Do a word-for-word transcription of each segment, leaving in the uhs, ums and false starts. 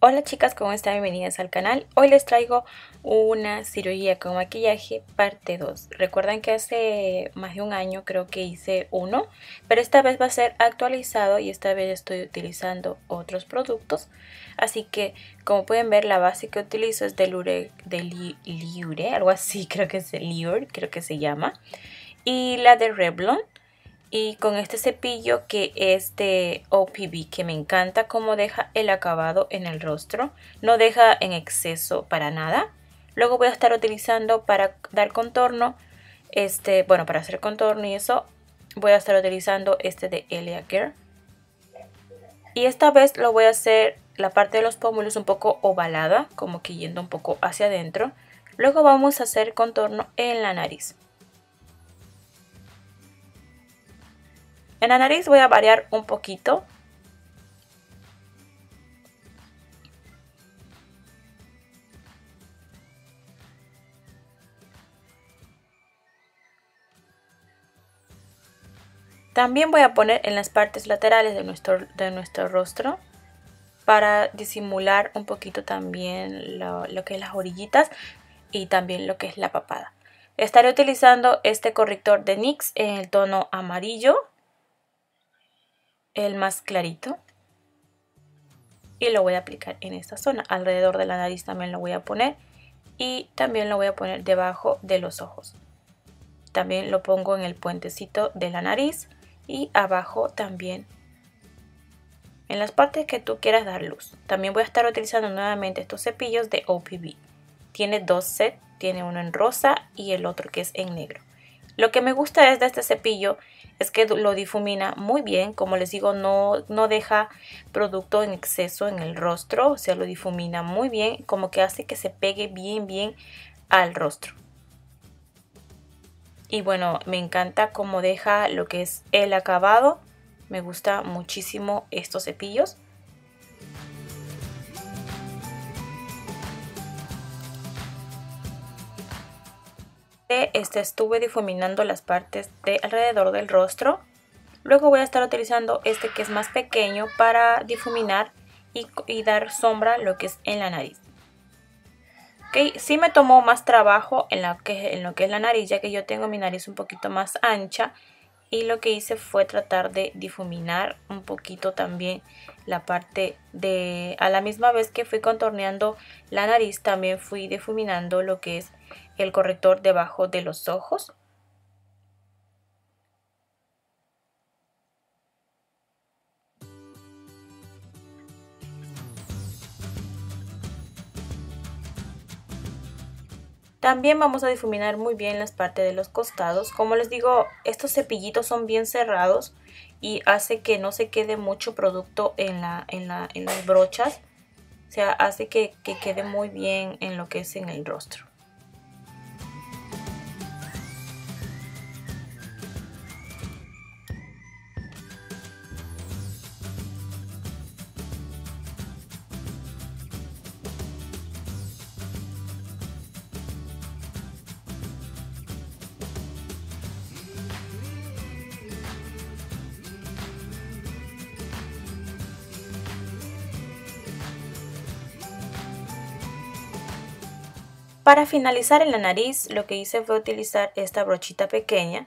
Hola chicas, ¿cómo están? Bienvenidas al canal. Hoy les traigo una cirugía con maquillaje parte dos. Recuerdan que hace más de un año creo que hice uno, pero esta vez va a ser actualizado y esta vez estoy utilizando otros productos. Así que como pueden ver, la base que utilizo es de Lure, de li, Lure algo así creo que es Lure, creo que se llama. Y la de Revlon. Y con este cepillo que es de O P B, que me encanta cómo deja el acabado en el rostro. No deja en exceso para nada. Luego voy a estar utilizando para dar contorno, este, bueno, para hacer contorno y eso, voy a estar utilizando este de L A. Girl. Y esta vez lo voy a hacer la parte de los pómulos un poco ovalada, como que yendo un poco hacia adentro. Luego vamos a hacer contorno en la nariz. En la nariz voy a variar un poquito. También voy a poner en las partes laterales de nuestro, de nuestro rostro para disimular un poquito también lo, lo que es las orillitas y también lo que es la papada. Estaré utilizando este corrector de N Y X en el tono amarillo, el más clarito, y lo voy a aplicar en esta zona. Alrededor de la nariz también lo voy a poner y también lo voy a poner debajo de los ojos. También lo pongo en el puentecito de la nariz y abajo también, en las partes que tú quieras dar luz. También voy a estar utilizando nuevamente estos cepillos de O P V. Tiene dos sets, tiene uno en rosa y el otro que es en negro. Lo que me gusta es de este cepillo es que lo difumina muy bien. Como les digo, no, no deja producto en exceso en el rostro. O sea, lo difumina muy bien, como que hace que se pegue bien, bien al rostro. Y bueno, me encanta cómo deja lo que es el acabado. Me gusta muchísimo estos cepillos. Este estuve difuminando las partes de alrededor del rostro. Luego voy a estar utilizando este que es más pequeño para difuminar y, y dar sombra lo que es en la nariz. Okay, sí me tomó más trabajo en, la que, en lo que es la nariz, ya que yo tengo mi nariz un poquito más ancha. Y lo que hice fue tratar de difuminar un poquito también la parte de... A la misma vez que fui contorneando la nariz, también fui difuminando lo que es el corrector debajo de los ojos. También vamos a difuminar muy bien las partes de los costados. Como les digo, estos cepillitos son bien cerrados y hace que no se quede mucho producto en, la, en, la, en las brochas. O sea, hace que, que quede muy bien en lo que es en el rostro. Para finalizar en la nariz, lo que hice fue utilizar esta brochita pequeña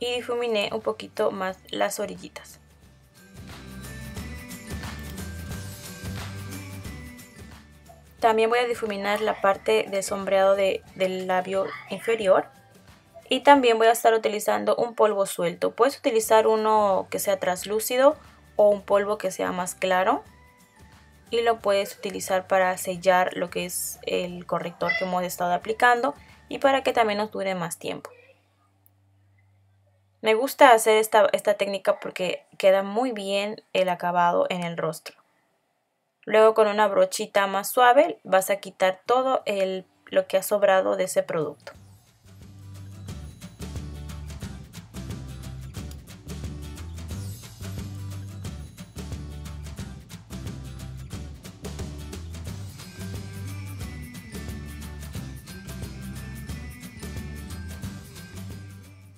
y difuminé un poquito más las orillitas. También voy a difuminar la parte de sombreado de, del labio inferior y también voy a estar utilizando un polvo suelto. Puedes utilizar uno que sea translúcido o un polvo que sea más claro. Y lo puedes utilizar para sellar lo que es el corrector que hemos estado aplicando y para que también nos dure más tiempo. Me gusta hacer esta, esta técnica porque queda muy bien el acabado en el rostro. Luego con una brochita más suave vas a quitar todo el, lo que ha sobrado de ese producto.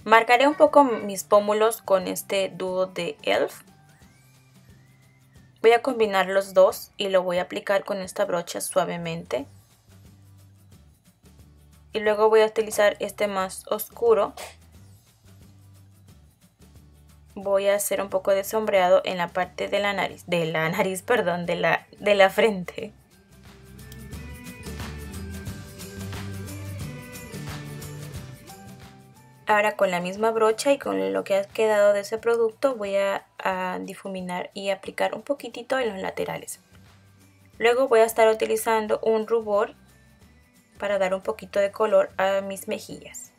Marcaré un poco mis pómulos con este dúo de E L F Voy a combinar los dos y lo voy a aplicar con esta brocha suavemente. Y luego voy a utilizar este más oscuro. Voy a hacer un poco de sombreado en la parte de la nariz, de la nariz, perdón, de la, de la frente. Ahora con la misma brocha y con lo que ha quedado de ese producto voy a, a difuminar y aplicar un poquitito en los laterales. Luego voy a estar utilizando un rubor para dar un poquito de color a mis mejillas.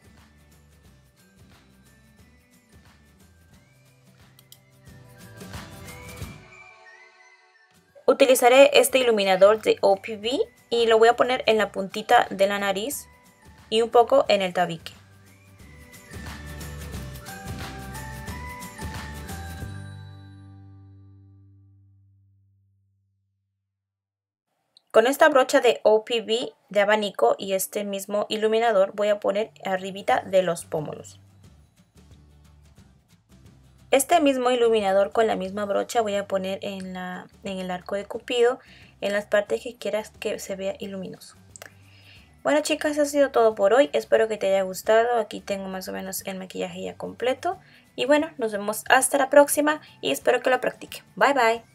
Utilizaré este iluminador de O P V y lo voy a poner en la puntita de la nariz y un poco en el tabique. Con esta brocha de O P V de abanico y este mismo iluminador voy a poner arribita de los pómulos. Este mismo iluminador con la misma brocha voy a poner en, la, en el arco de Cupido, en las partes que quieras que se vea luminoso. Bueno chicas, eso ha sido todo por hoy. Espero que te haya gustado. Aquí tengo más o menos el maquillaje ya completo. Y bueno, nos vemos hasta la próxima y espero que lo practiquen. Bye bye.